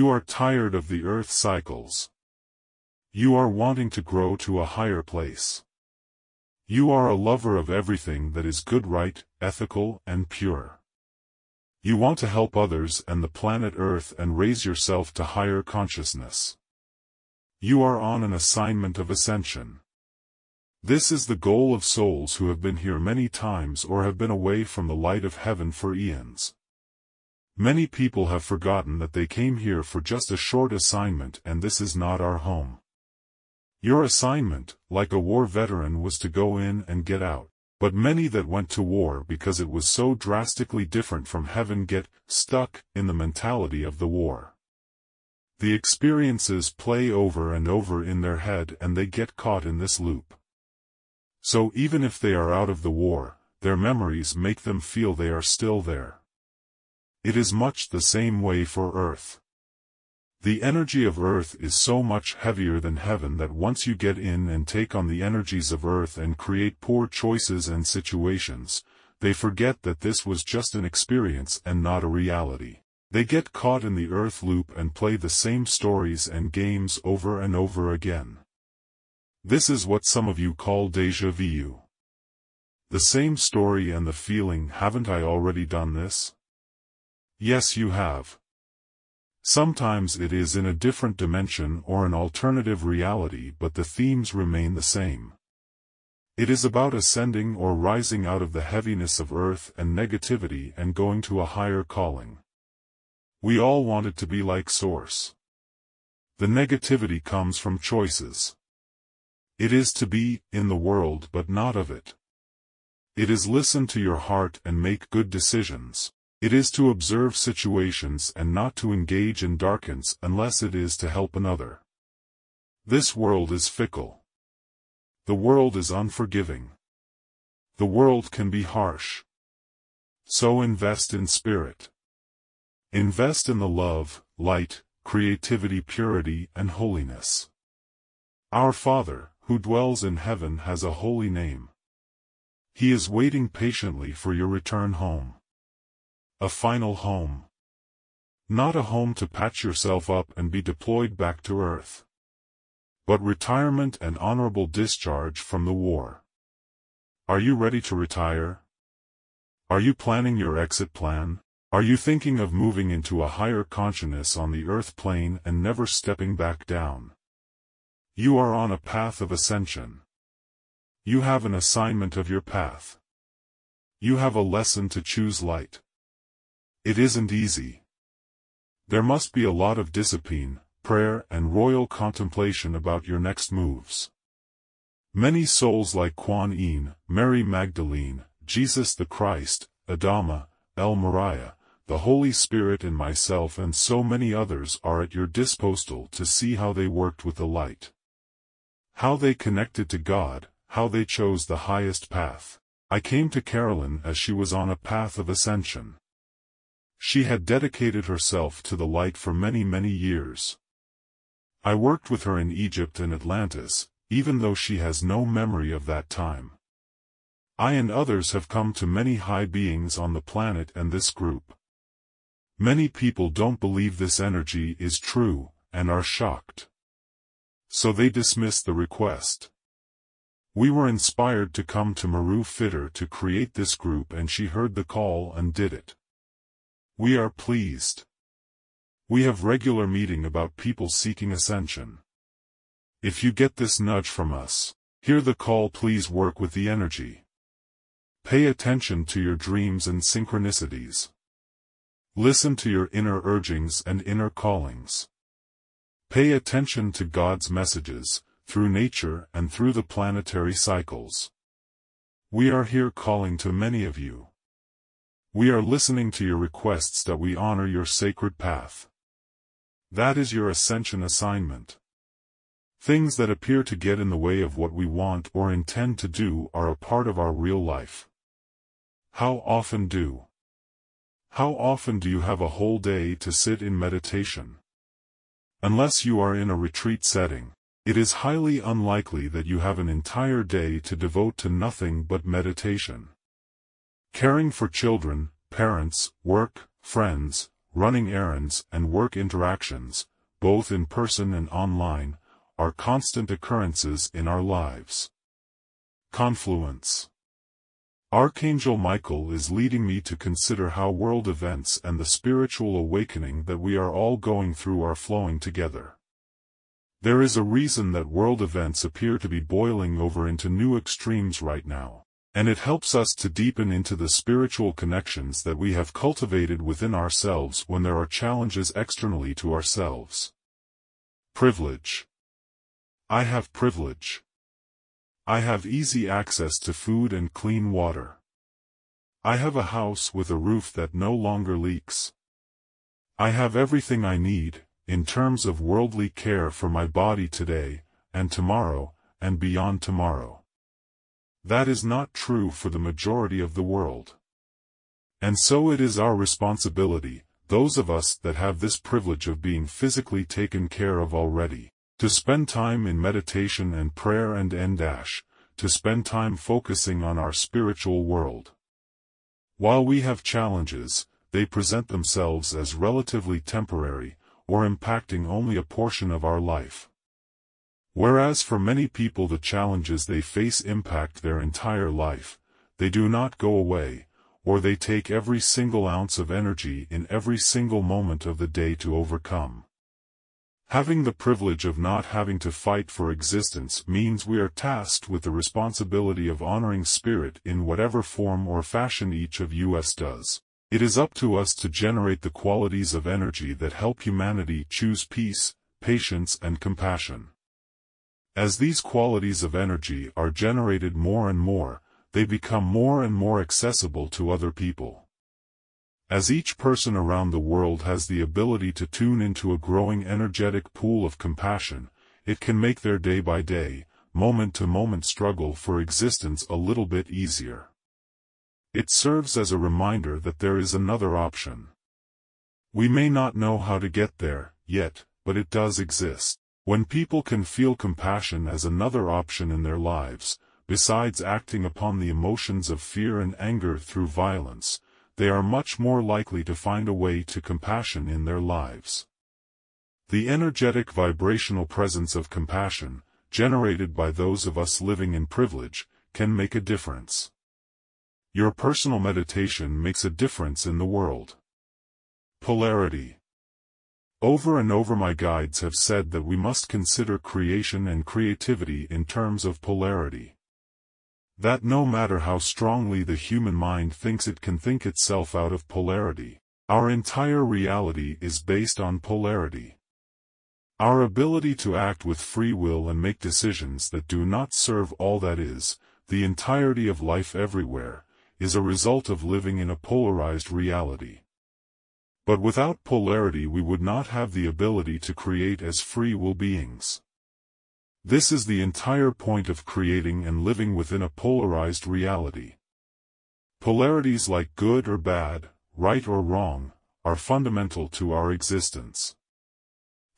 You are tired of the earth cycles. You are wanting to grow to a higher place. You are a lover of everything that is good, right, ethical, and pure. You want to help others and the planet Earth and raise yourself to higher consciousness. You are on an assignment of ascension. This is the goal of souls who have been here many times or have been away from the light of heaven for eons. Many people have forgotten that they came here for just a short assignment, and this is not our home. Your assignment, like a war veteran, was to go in and get out, but many that went to war because it was so drastically different from heaven get stuck in the mentality of the war. The experiences play over and over in their head and they get caught in this loop. So even if they are out of the war, their memories make them feel they are still there. It is much the same way for Earth. The energy of Earth is so much heavier than heaven that once you get in and take on the energies of Earth and create poor choices and situations, they forget that this was just an experience and not a reality. They get caught in the Earth loop and play the same stories and games over and over again. This is what some of you call déjà vu. The same story and the feeling, haven't I already done this? Yes, you have. Sometimes it is in a different dimension or an alternative reality, but the themes remain the same. It is about ascending or rising out of the heaviness of earth and negativity and going to a higher calling. We all want it to be like Source. The negativity comes from choices. It is to be in the world but not of it. It is listen to your heart and make good decisions. It is to observe situations and not to engage in darkness unless it is to help another. This world is fickle. The world is unforgiving. The world can be harsh. So invest in spirit. Invest in the love, light, creativity, purity, and holiness. Our Father, who dwells in heaven, has a holy name. He is waiting patiently for your return home. A final home. Not a home to patch yourself up and be deployed back to Earth. But retirement and honorable discharge from the war. Are you ready to retire? Are you planning your exit plan? Are you thinking of moving into a higher consciousness on the Earth plane and never stepping back down? You are on a path of ascension. You have an assignment of your path. You have a lesson to choose light. It isn't easy. There must be a lot of discipline, prayer, and royal contemplation about your next moves. Many souls like Quan Yin, Mary Magdalene, Jesus the Christ, Adama, El Moriah, the Holy Spirit and myself and so many others are at your disposal to see how they worked with the light. How they connected to God, how they chose the highest path. I came to Carolyn as she was on a path of ascension. She had dedicated herself to the light for many, many years. I worked with her in Egypt and Atlantis, even though she has no memory of that time. I and others have come to many high beings on the planet and this group. Many people don't believe this energy is true, and are shocked. So they dismiss the request. We were inspired to come to Maru Fitter to create this group and she heard the call and did it. We are pleased. We have regular meeting about people seeking ascension. If you get this nudge from us, hear the call, please work with the energy. Pay attention to your dreams and synchronicities. Listen to your inner urgings and inner callings. Pay attention to God's messages, through nature and through the planetary cycles. We are here calling to many of you. We are listening to your requests that we honor your sacred path. That is your ascension assignment. Things that appear to get in the way of what we want or intend to do are a part of our real life. How often do you have a whole day to sit in meditation? Unless you are in a retreat setting, it is highly unlikely that you have an entire day to devote to nothing but meditation. Caring for children, parents, work, friends, running errands, and work interactions, both in person and online, are constant occurrences in our lives. Confluence. Archangel Michael is leading me to consider how world events and the spiritual awakening that we are all going through are flowing together. There is a reason that world events appear to be boiling over into new extremes right now, and it helps us to deepen into the spiritual connections that we have cultivated within ourselves when there are challenges externally to ourselves. Privilege. I have privilege. I have easy access to food and clean water. I have a house with a roof that no longer leaks. I have everything I need, in terms of worldly care for my body today, and tomorrow, and beyond tomorrow. That is not true for the majority of the world. And so it is our responsibility, those of us that have this privilege of being physically taken care of already, to spend time in meditation and prayer to spend time focusing on our spiritual world. While we have challenges, they present themselves as relatively temporary, or impacting only a portion of our life. Whereas for many people the challenges they face impact their entire life, they do not go away, or they take every single ounce of energy in every single moment of the day to overcome. Having the privilege of not having to fight for existence means we are tasked with the responsibility of honoring spirit in whatever form or fashion each of us does. It is up to us to generate the qualities of energy that help humanity choose peace, patience and compassion. As these qualities of energy are generated more and more, they become more and more accessible to other people. As each person around the world has the ability to tune into a growing energetic pool of compassion, it can make their day-by-day, moment-to-moment struggle for existence a little bit easier. It serves as a reminder that there is another option. We may not know how to get there, yet, but it does exist. When people can feel compassion as another option in their lives, besides acting upon the emotions of fear and anger through violence, they are much more likely to find a way to compassion in their lives. The energetic vibrational presence of compassion, generated by those of us living in privilege, can make a difference. Your personal meditation makes a difference in the world. Polarity. Over and over my guides have said that we must consider creation and creativity in terms of polarity. That no matter how strongly the human mind thinks it can think itself out of polarity, our entire reality is based on polarity. Our ability to act with free will and make decisions that do not serve all that is, the entirety of life everywhere, is a result of living in a polarized reality. But without polarity we would not have the ability to create as free will beings. This is the entire point of creating and living within a polarized reality. Polarities like good or bad, right or wrong, are fundamental to our existence.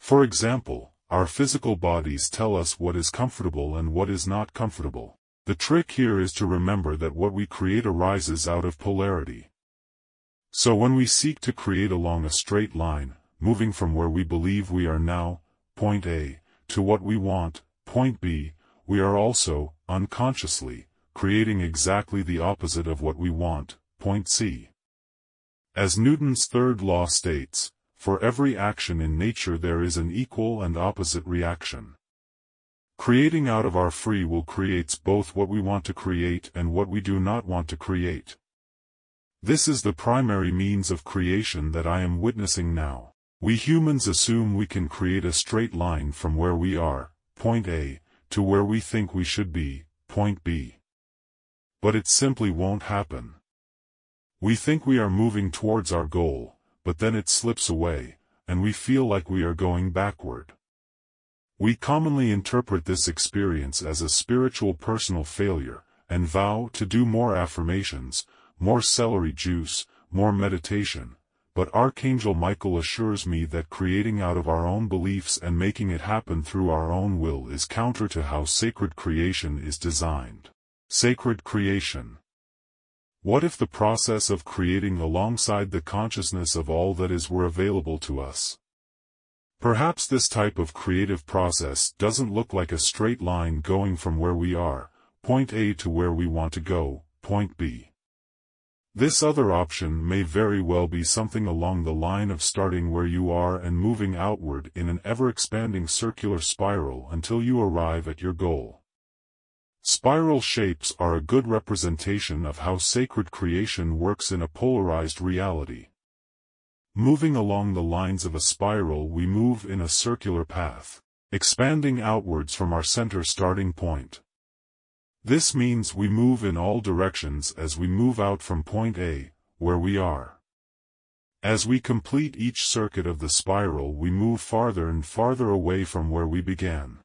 For example, our physical bodies tell us what is comfortable and what is not comfortable. The trick here is to remember that what we create arises out of polarity. So when we seek to create along a straight line, moving from where we believe we are now, point A, to what we want, point B, we are also, unconsciously, creating exactly the opposite of what we want, point C. As Newton's third law states, for every action in nature there is an equal and opposite reaction. Creating out of our free will creates both what we want to create and what we do not want to create. This is the primary means of creation that I am witnessing now. We humans assume we can create a straight line from where we are, point A, to where we think we should be, point B. But it simply won't happen. We think we are moving towards our goal, but then it slips away, and we feel like we are going backward. We commonly interpret this experience as a spiritual personal failure, and vow to do more affirmations, more celery juice, more meditation, but Archangel Michael assures me that creating out of our own beliefs and making it happen through our own will is counter to how sacred creation is designed. Sacred creation. What if the process of creating alongside the consciousness of all that is were available to us? Perhaps this type of creative process doesn't look like a straight line going from where we are, point A, to where we want to go, point B. This other option may very well be something along the line of starting where you are and moving outward in an ever-expanding circular spiral until you arrive at your goal. Spiral shapes are a good representation of how sacred creation works in a polarized reality. Moving along the lines of a spiral, we move in a circular path, expanding outwards from our center starting point. This means we move in all directions as we move out from point A, where we are. As we complete each circuit of the spiral, we move farther and farther away from where we began.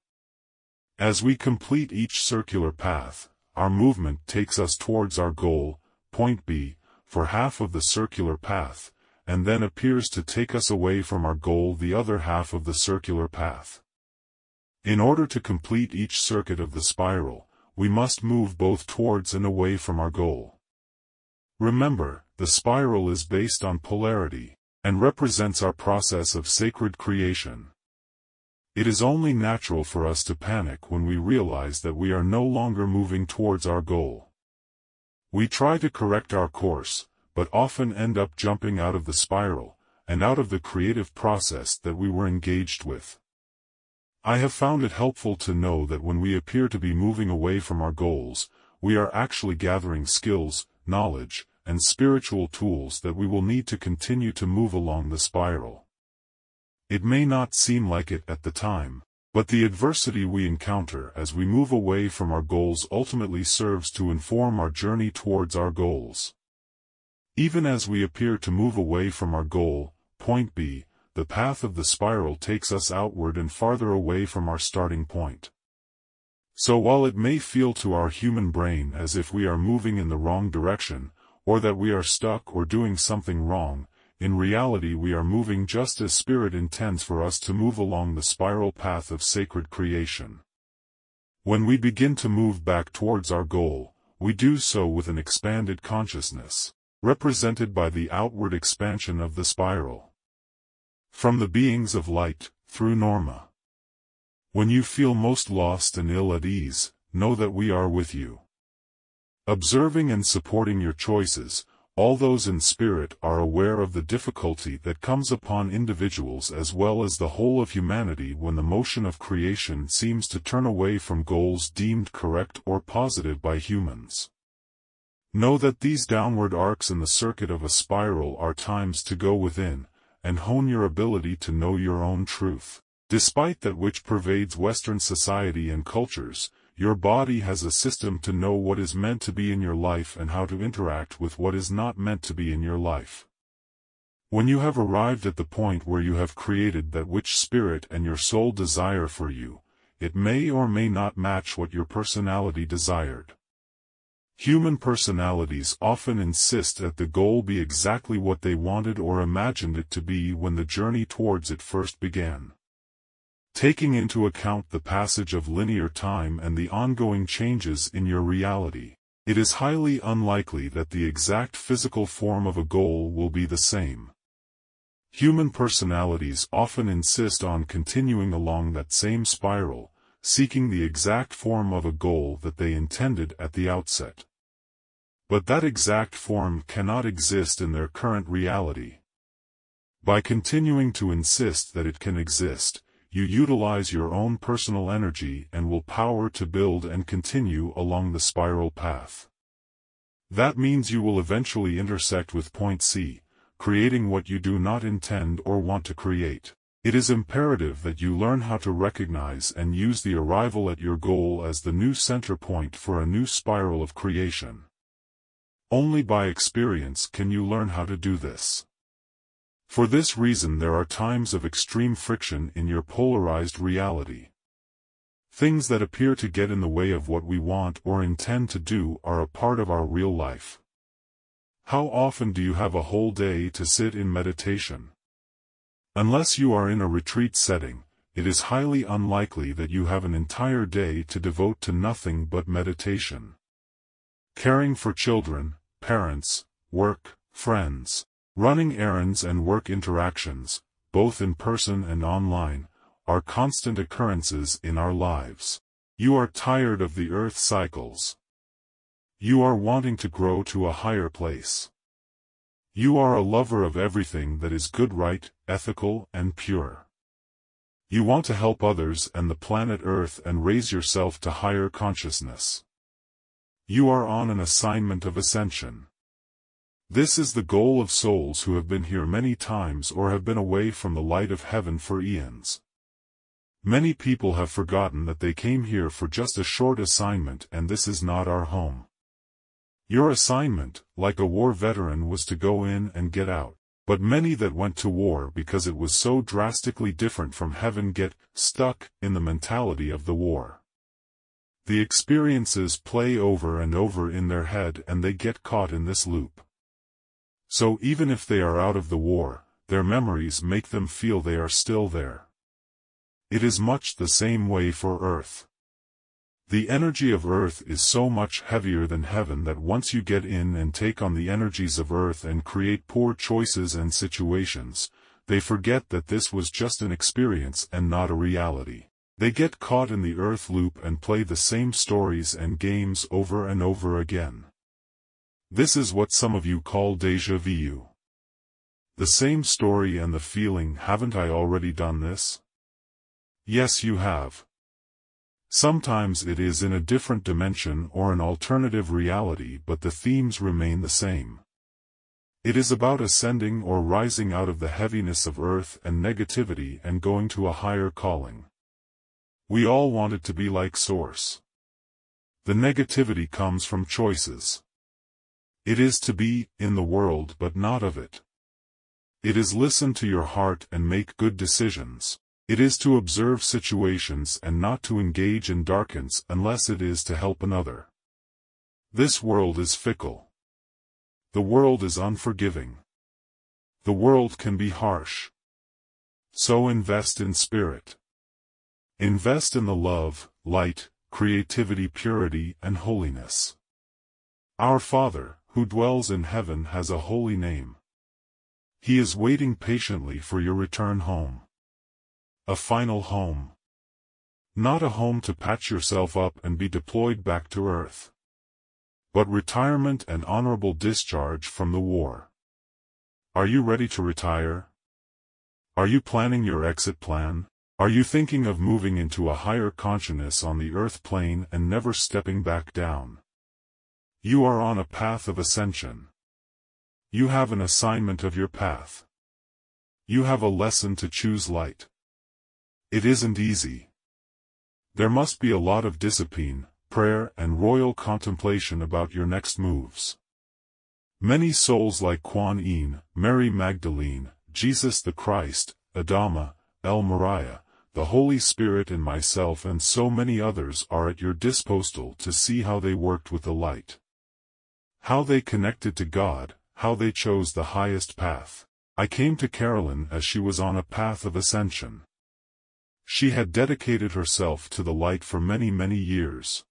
As we complete each circular path, our movement takes us towards our goal, point B, for half of the circular path, and then appears to take us away from our goal the other half of the circular path. In order to complete each circuit of the spiral, we must move both towards and away from our goal. Remember, the spiral is based on polarity, and represents our process of sacred creation. It is only natural for us to panic when we realize that we are no longer moving towards our goal. We try to correct our course, but often end up jumping out of the spiral, and out of the creative process that we were engaged with. I have found it helpful to know that when we appear to be moving away from our goals, we are actually gathering skills, knowledge, and spiritual tools that we will need to continue to move along the spiral. It may not seem like it at the time, but the adversity we encounter as we move away from our goals ultimately serves to inform our journey towards our goals. Even as we appear to move away from our goal, point B, the path of the spiral takes us outward and farther away from our starting point. So while it may feel to our human brain as if we are moving in the wrong direction, or that we are stuck or doing something wrong, in reality we are moving just as Spirit intends for us to move along the spiral path of sacred creation. When we begin to move back towards our goal, we do so with an expanded consciousness, represented by the outward expansion of the spiral. From the beings of light, through Norma. When you feel most lost and ill at ease, know that we are with you. Observing and supporting your choices, all those in Spirit are aware of the difficulty that comes upon individuals as well as the whole of humanity when the motion of creation seems to turn away from goals deemed correct or positive by humans. Know that these downward arcs in the circuit of a spiral are times to go within, and hone your ability to know your own truth. Despite that which pervades Western society and cultures, your body has a system to know what is meant to be in your life and how to interact with what is not meant to be in your life. When you have arrived at the point where you have created that which Spirit and your soul desire for you, it may or may not match what your personality desired. Human personalities often insist that the goal be exactly what they wanted or imagined it to be when the journey towards it first began. Taking into account the passage of linear time and the ongoing changes in your reality, it is highly unlikely that the exact physical form of a goal will be the same. Human personalities often insist on continuing along that same spiral, seeking the exact form of a goal that they intended at the outset. But that exact form cannot exist in their current reality. By continuing to insist that it can exist, you utilize your own personal energy and will power to build and continue along the spiral path. That means you will eventually intersect with point C, creating what you do not intend or want to create. It is imperative that you learn how to recognize and use the arrival at your goal as the new center point for a new spiral of creation. Only by experience can you learn how to do this. For this reason, there are times of extreme friction in your polarized reality. Things that appear to get in the way of what we want or intend to do are a part of our real life. How often do you have a whole day to sit in meditation? Unless you are in a retreat setting, it is highly unlikely that you have an entire day to devote to nothing but meditation. Caring for children, parents, work, friends. Running errands and work interactions, both in person and online, are constant occurrences in our lives. You are tired of the earth cycles. You are wanting to grow to a higher place. You are a lover of everything that is good, right, ethical, and pure. You want to help others and the planet Earth and raise yourself to higher consciousness. You are on an assignment of ascension. This is the goal of souls who have been here many times or have been away from the light of heaven for eons. Many people have forgotten that they came here for just a short assignment, and this is not our home. Your assignment, like a war veteran, was to go in and get out. But many that went to war because it was so drastically different from heaven get stuck in the mentality of the war. The experiences play over and over in their head, and they get caught in this loop. So even if they are out of the war, their memories make them feel they are still there. It is much the same way for Earth. The energy of Earth is so much heavier than heaven that once you get in and take on the energies of Earth and create poor choices and situations, they forget that this was just an experience and not a reality. They get caught in the Earth loop and play the same stories and games over and over again. This is what some of you call déjà vu. The same story and the feeling, haven't I already done this? Yes, you have. Sometimes it is in a different dimension or an alternative reality, but the themes remain the same. It is about ascending or rising out of the heaviness of Earth and negativity and going to a higher calling. We all want it to be like Source. The negativity comes from choices. It is to be in the world but not of it. It is listen to your heart and make good decisions. It is to observe situations and not to engage in darkness unless it is to help another. This world is fickle. The world is unforgiving. The world can be harsh. So invest in spirit. Invest in the love, light, creativity, purity, and holiness. Our Father, who dwells in heaven, has a holy name. He is waiting patiently for your return home. A final home. Not a home to patch yourself up and be deployed back to Earth, but retirement and honorable discharge from the war. Are you ready to retire? Are you planning your exit plan? Are you thinking of moving into a higher consciousness on the Earth plane and never stepping back down? You are on a path of ascension. You have an assignment of your path. You have a lesson to choose light. It isn't easy. There must be a lot of discipline, prayer, and royal contemplation about your next moves. Many souls like Quan Yin, Mary Magdalene, Jesus the Christ, Adama, El Moriah, the Holy Spirit, and myself, and so many others are at your disposal to see how they worked with the light, how they connected to God, how they chose the highest path. I came to Carolyn as she was on a path of ascension. She had dedicated herself to the light for many, many years.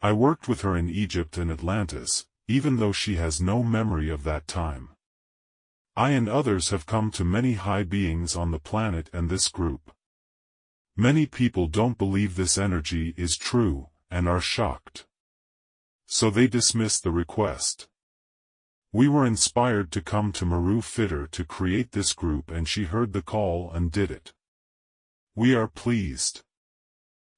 I worked with her in Egypt and Atlantis, even though she has no memory of that time. I and others have come to many high beings on the planet and this group. Many people don't believe this energy is true, and are shocked. So they dismiss the request. We were inspired to come to Maru Fitter to create this group, and she heard the call and did it. We are pleased.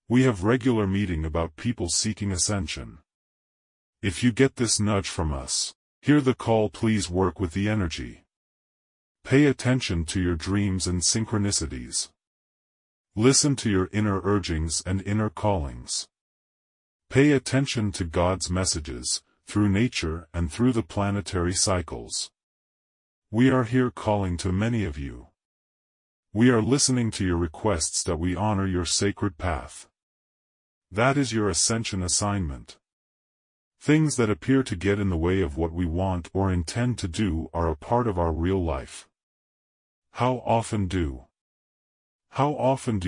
We have regular meeting about people seeking ascension. If you get this nudge from us, hear the call, please work with the energy. Pay attention to your dreams and synchronicities. Listen to your inner urgings and inner callings. Pay attention to God's messages, through nature and through the planetary cycles. We are here calling to many of you. We are listening to your requests that we honor your sacred path. That is your ascension assignment. Things that appear to get in the way of what we want or intend to do are a part of our real life. How often do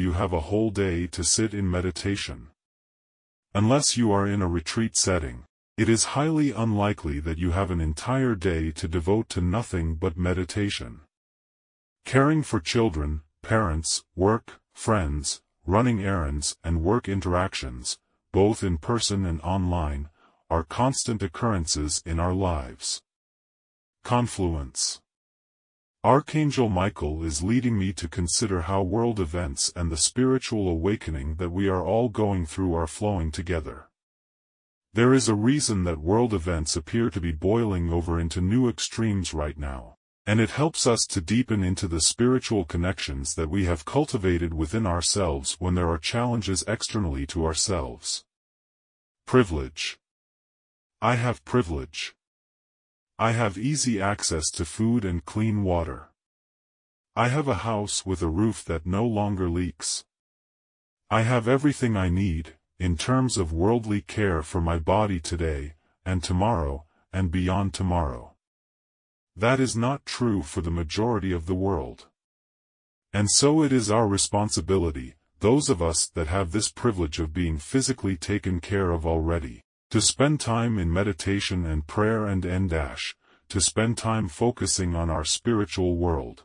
you have a whole day to sit in meditation? Unless you are in a retreat setting, It is highly unlikely that you have an entire day to devote to nothing but meditation. Caring for children, parents, work, friends, running errands, and work interactions, both in person and online, are constant occurrences in our lives. Confluence. Archangel Michael is leading me to consider how world events and the spiritual awakening that we are all going through are flowing together. There is a reason that world events appear to be boiling over into new extremes right now, and it helps us to deepen into the spiritual connections that we have cultivated within ourselves when there are challenges externally to ourselves. Privilege. I have privilege. I have easy access to food and clean water. I have a house with a roof that no longer leaks. I have everything I need, in terms of worldly care for my body today, and tomorrow, and beyond tomorrow. That is not true for the majority of the world. And so it is our responsibility, those of us that have this privilege of being physically taken care of already, to spend time in meditation and prayer to spend time focusing on our spiritual world.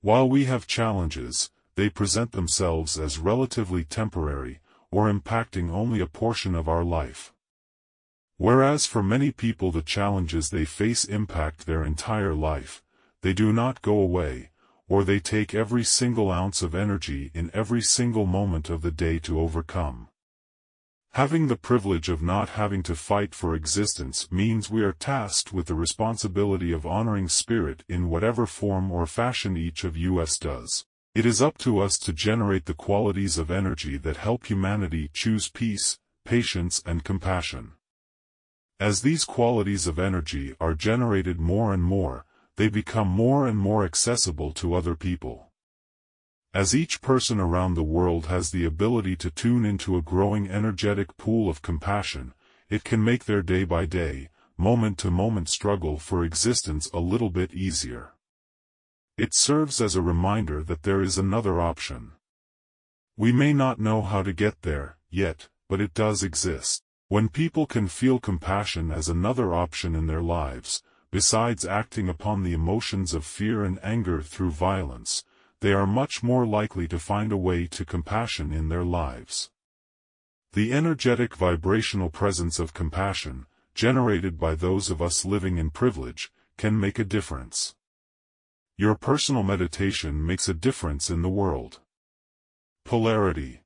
While we have challenges, they present themselves as relatively temporary, or impacting only a portion of our life. Whereas for many people the challenges they face impact their entire life, they do not go away, or they take every single ounce of energy in every single moment of the day to overcome. Having the privilege of not having to fight for existence means we are tasked with the responsibility of honoring spirit in whatever form or fashion each of us does. It is up to us to generate the qualities of energy that help humanity choose peace, patience, and compassion. As these qualities of energy are generated more and more, they become more and more accessible to other people. As each person around the world has the ability to tune into a growing energetic pool of compassion, it can make their day-by-day, moment-to-moment struggle for existence a little bit easier. It serves as a reminder that there is another option. We may not know how to get there, yet, but it does exist. When people can feel compassion as another option in their lives, besides acting upon the emotions of fear and anger through violence, they are much more likely to find a way to compassion in their lives. The energetic vibrational presence of compassion, generated by those of us living in privilege, can make a difference. Your personal meditation makes a difference in the world. Polarity.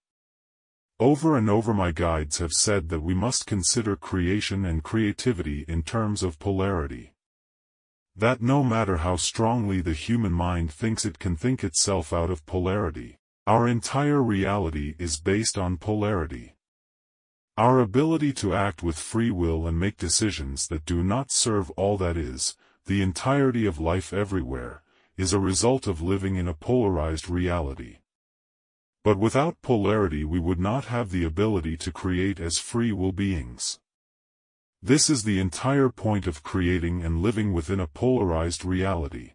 Over and over my guides have said that we must consider creation and creativity in terms of polarity. That no matter how strongly the human mind thinks it can think itself out of polarity, our entire reality is based on polarity. Our ability to act with free will and make decisions that do not serve all that is, the entirety of life everywhere, is a result of living in a polarized reality. But without polarity we would not have the ability to create as free will beings. This is the entire point of creating and living within a polarized reality.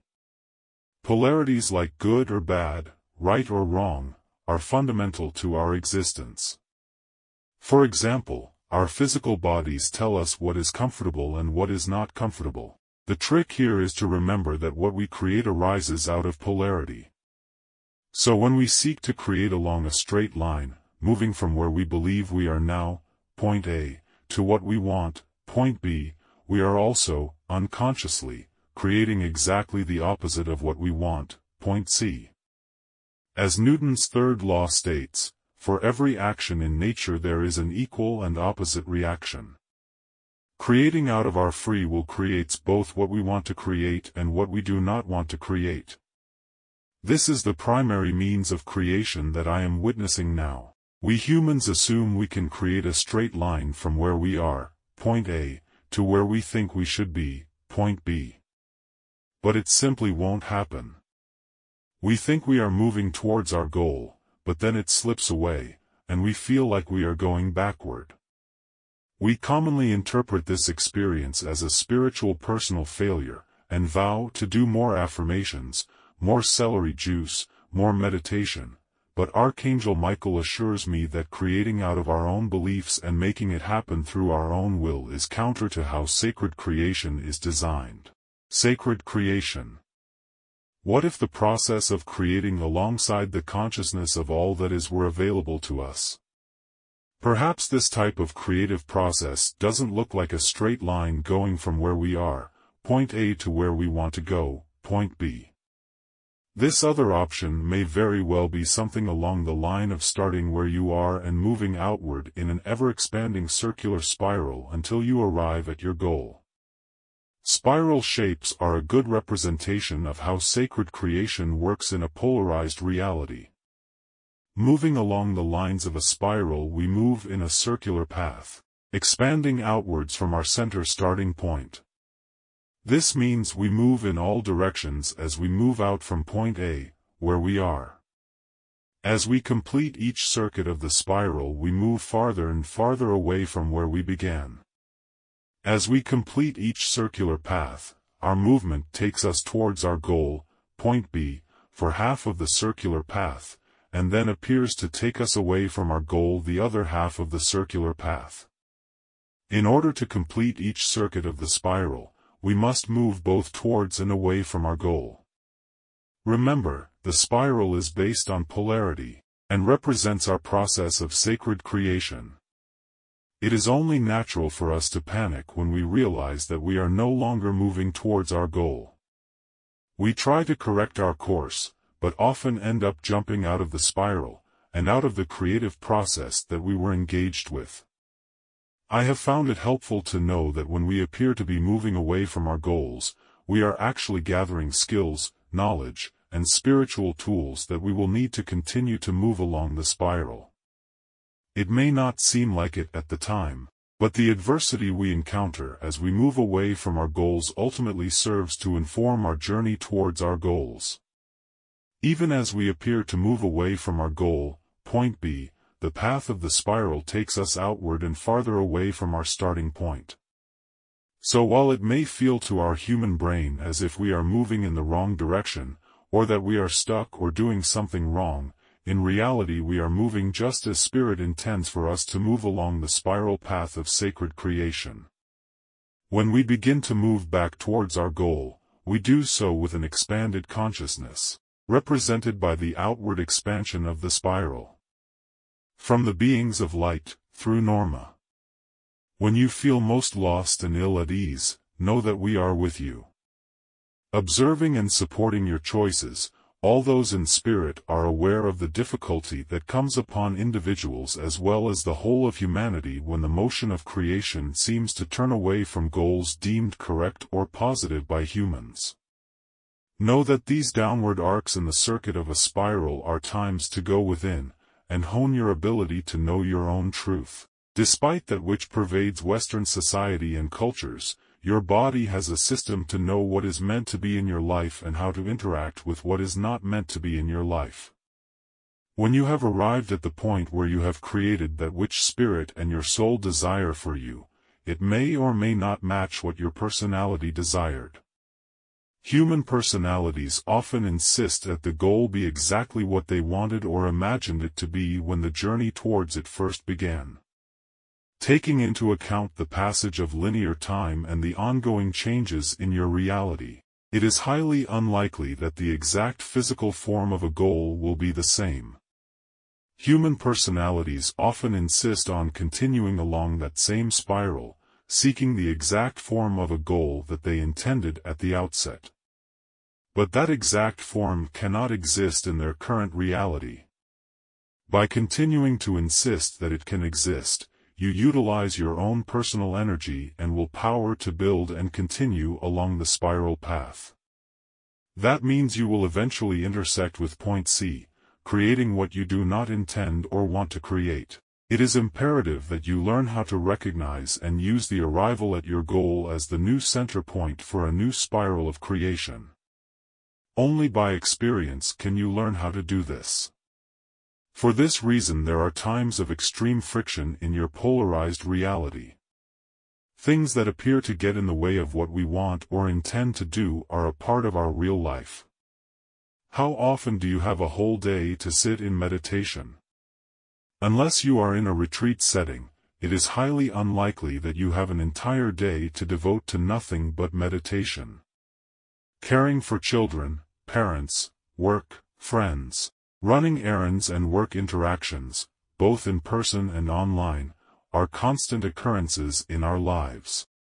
Polarities like good or bad, right or wrong, are fundamental to our existence. For example, our physical bodies tell us what is comfortable and what is not comfortable. The trick here is to remember that what we create arises out of polarity. So when we seek to create along a straight line, moving from where we believe we are now, point A, to what we want, point B, we are also, unconsciously, creating exactly the opposite of what we want, point C. As Newton's third law states, for every action in nature there is an equal and opposite reaction. Creating out of our free will creates both what we want to create and what we do not want to create. This is the primary means of creation that I am witnessing now. We humans assume we can create a straight line from where we are, point A, to where we think we should be, point B. But it simply won't happen. We think we are moving towards our goal, but then it slips away, and we feel like we are going backward. We commonly interpret this experience as a spiritual personal failure, and vow to do more affirmations, more celery juice, more meditation, But Archangel Michael assures me that creating out of our own beliefs and making it happen through our own will is counter to how sacred creation is designed. Sacred creation. What if the process of creating alongside the consciousness of all that is were available to us? Perhaps this type of creative process doesn't look like a straight line going from where we are, point A, to where we want to go, point B. This other option may very well be something along the line of starting where you are and moving outward in an ever-expanding circular spiral until you arrive at your goal. Spiral shapes are a good representation of how sacred creation works in a polarized reality. Moving along the lines of a spiral, we move in a circular path, expanding outwards from our center starting point. This means we move in all directions as we move out from point A, where we are. As we complete each circuit of the spiral, we move farther and farther away from where we began. As we complete each circular path, our movement takes us towards our goal, point B, for half of the circular path, and then appears to take us away from our goal the other half of the circular path. In order to complete each circuit of the spiral, we must move both towards and away from our goal. Remember, the spiral is based on polarity, and represents our process of sacred creation. It is only natural for us to panic when we realize that we are no longer moving towards our goal. We try to correct our course, but often end up jumping out of the spiral, and out of the creative process that we were engaged with. I have found it helpful to know that when we appear to be moving away from our goals, we are actually gathering skills, knowledge, and spiritual tools that we will need to continue to move along the spiral. It may not seem like it at the time, but the adversity we encounter as we move away from our goals ultimately serves to inform our journey towards our goals. Even as we appear to move away from our goal, point B, the path of the spiral takes us outward and farther away from our starting point. So while it may feel to our human brain as if we are moving in the wrong direction, or that we are stuck or doing something wrong, in reality we are moving just as Spirit intends for us to move along the spiral path of sacred creation. When we begin to move back towards our goal, we do so with an expanded consciousness, represented by the outward expansion of the spiral. From the beings of light, through Norma. When you feel most lost and ill at ease, know that we are with you. Observing and supporting your choices, all those in Spirit are aware of the difficulty that comes upon individuals as well as the whole of humanity when the motion of creation seems to turn away from goals deemed correct or positive by humans. Know that these downward arcs in the circuit of a spiral are times to go within, and hone your ability to know your own truth. Despite that which pervades Western society and cultures, your body has a system to know what is meant to be in your life and how to interact with what is not meant to be in your life. When you have arrived at the point where you have created that which Spirit and your soul desire for you, it may or may not match what your personality desired. Human personalities often insist that the goal be exactly what they wanted or imagined it to be when the journey towards it first began. Taking into account the passage of linear time and the ongoing changes in your reality, it is highly unlikely that the exact physical form of a goal will be the same. Human personalities often insist on continuing along that same spiral, seeking the exact form of a goal that they intended at the outset. But that exact form cannot exist in their current reality. By continuing to insist that it can exist, you utilize your own personal energy and will power to build and continue along the spiral path. That means you will eventually intersect with point C, creating what you do not intend or want to create. It is imperative that you learn how to recognize and use the arrival at your goal as the new center point for a new spiral of creation. Only by experience can you learn how to do this. For this reason, there are times of extreme friction in your polarized reality. Things that appear to get in the way of what we want or intend to do are a part of our real life. How often do you have a whole day to sit in meditation? Unless you are in a retreat setting, it is highly unlikely that you have an entire day to devote to nothing but meditation. Caring for children, parents, work, friends, running errands and work interactions, both in person and online, are constant occurrences in our lives.